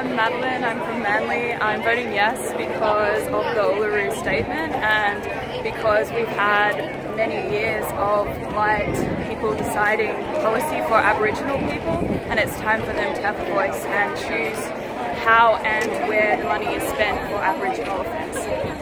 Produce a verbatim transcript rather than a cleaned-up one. I'm Madeline, I'm from Manly. I'm voting yes because of the Uluru Statement and because we've had many years of white people deciding policy for Aboriginal people, and it's time for them to have a voice and choose how and where the money is spent for Aboriginal offence.